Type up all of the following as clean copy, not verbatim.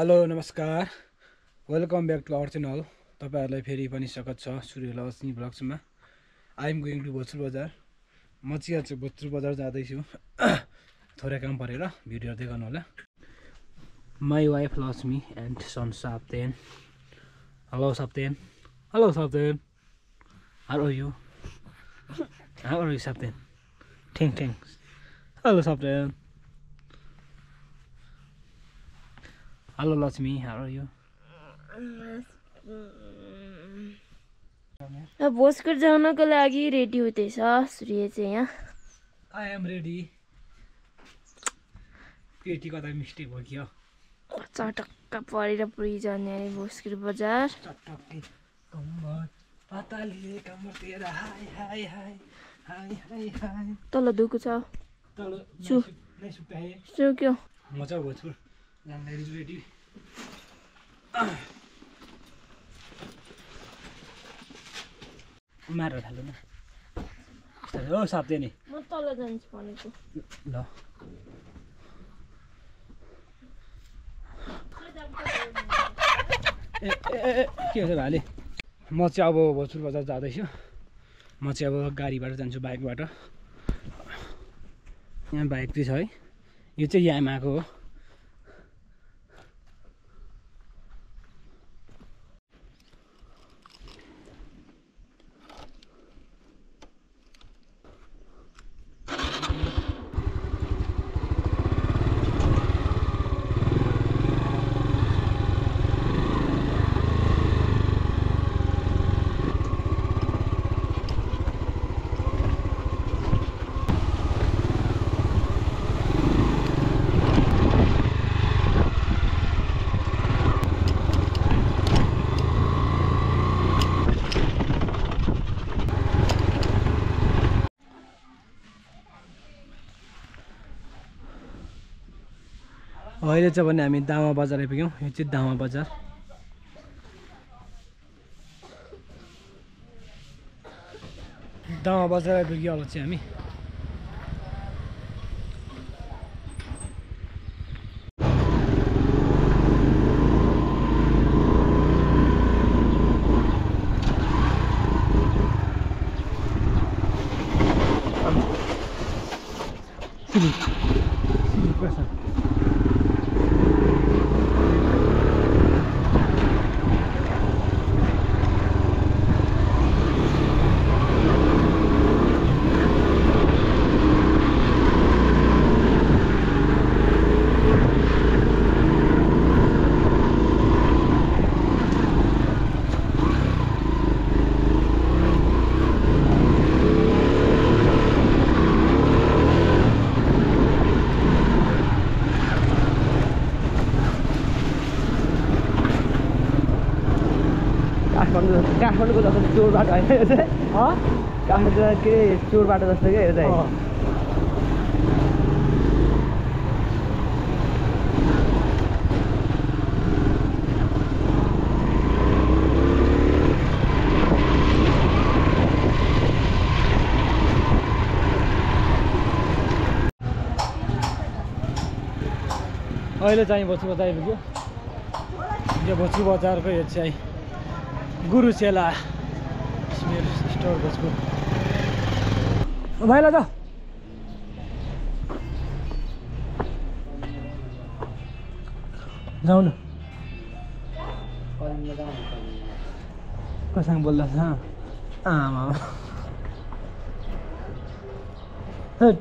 Hello, Namaskar. Welcome back to our channel. तपाईहरुलाई फेरि पनि स्वागत छ सूर्य Lakshmi ब्लग्समा. I am going to Batru Bazaar. म चाहिँ आज Batru Bazaar जाँदै छु. थोरै काम परेर भिडियो हेर्दै गर्नु होला. My wife Laxmi and son Sabten. Hello Sabten. Hello Sabten. How are you? How are you Sabten? Thanks. Hello Sabten. Hello Laxmi, how are you? I am ready. Peti got a mistake work here. Matter hello. Oh, Sabten. What tolerance for you? No. Hey, much of what was that other issue? Much of a gari better than to bike water. And bike this high. You say, yeah, Mago. अहिले चाहिँ भने हामी Dhamma Bazaar आइपुग्यौं. यो चाहिँ Dhamma Bazaar. Dhamma Bazaar आइपुग्यौं होला चाहिँ हामी. Tour bata is it? Huh? Tour bata is it? I let time was what I do. You have to watch our way, say Guru Sela. Store was good. Bhai Lada. Down. Calling Lada. Kasang bolla tha. Mama. Hey.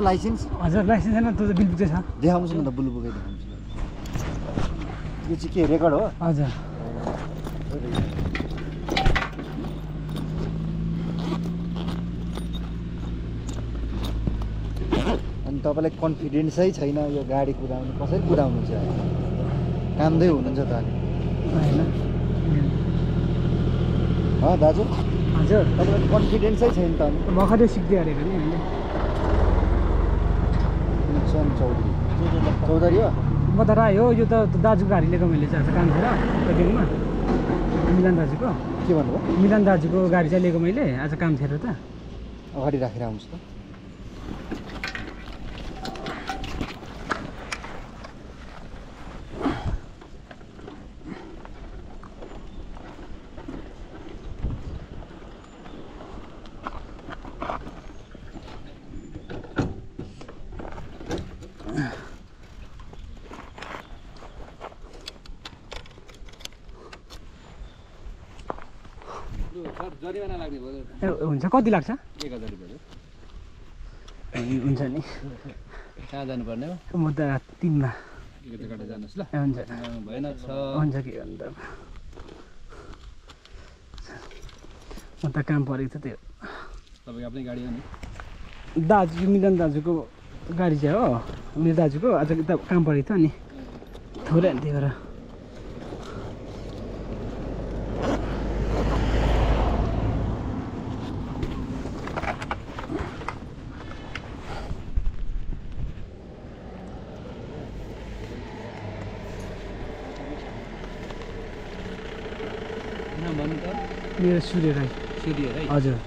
License? License and to the bill. They have the blue. It's a record. Other and top like confidence. China, your guide could down. Can they own that's it. Confidence. I Chaudhary. Chaudhary, बजार आयो यो त दाजुको गाडीले मैले चाहिँ काम थियो पेकिङमा मिलन दाजुको के भन्नुभयो मिलन दाजुको गाडी चाहिँ लिएको मैले आज काम थियो त अगाडि राखेर आउँछु त हुन्छ कति लाग्छ 1000 रुपैयाँ हुन्छ नि कहाँ जानु पर्ने हो म त 3 मा एकैचोटि जानुस् ल हुन्छ भएन छ हुन्छ के भन्दा म त काम परेको थियो त्यो तपाईको आफ्नै गाडी हो नि दाजु मिलन दाजुको गाडी छ हो मेरो दाजुको आज त काम परेको थियो नि थोरै नि त्यही भएर मेरो सूर्य राई हजुर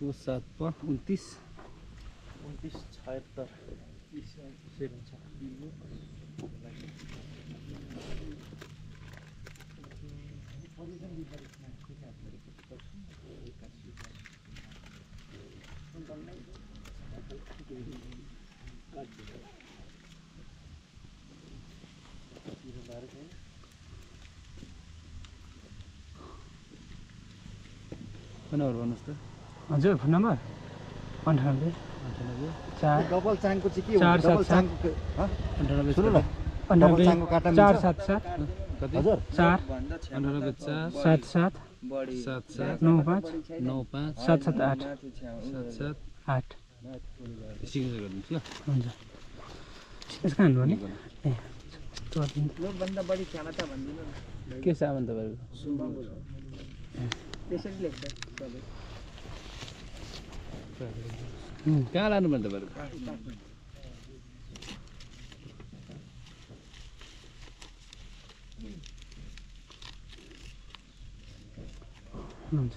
यो 7/29 76 हजुर फोन नम्बर 98 4 7 7 8 कहाँ लानुपर्ने तपाईहरु हुन्छ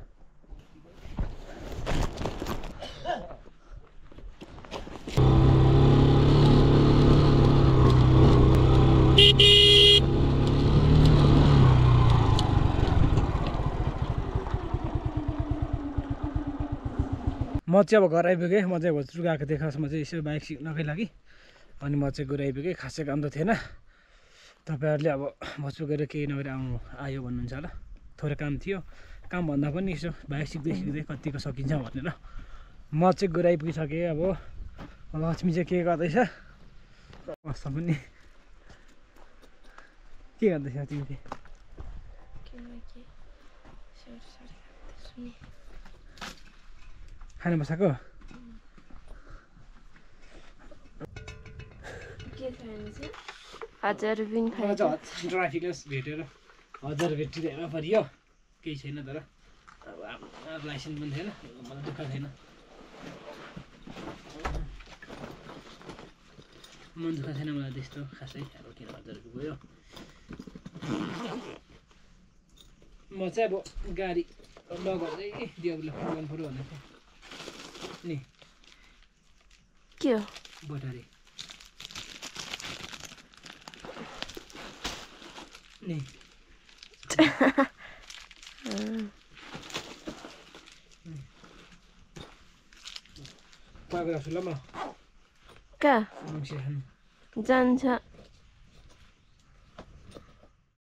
म चाहिँ अब घर आइपुगे। म चाहिँ भत्रू गएको थिएँ खासमा चाहिँ यसो बाइक सिक्नकै लागि, अनि म चाहिँ गएर आइपुगेँ। खासै काम त थिएन। तपाईहरुले अब भत्रू गएर केही नगरी आउनु आयो भन्नुहुन्छ होला, थोरै काम थियो। काम भन्दा पनि यसो बाइक सिक्दै सिक्दै कतिको सकिन्छ भनेर म चाहिँ गएर आइपुगिसकेँ। अब लक्ष्मी चाहिँ के गर्दैछ? बस्छ पनि के गर्दैछ तिमी? खाना बसाको ट्राफिकले भेटेर 1000 भेटिदिएर परियो। केही छैन तर अब लाइसेन्स पनि छैन, मलाई दुःख छैन। मन दुःख छैन मलाई त्यस्तो खासै। अब के 1000 गयो। म चाहिँ अब गाडी लगाउँदै देउला फोन फोन भनेको नि के हो बटारी नि पागरा सुलमा का जान्छ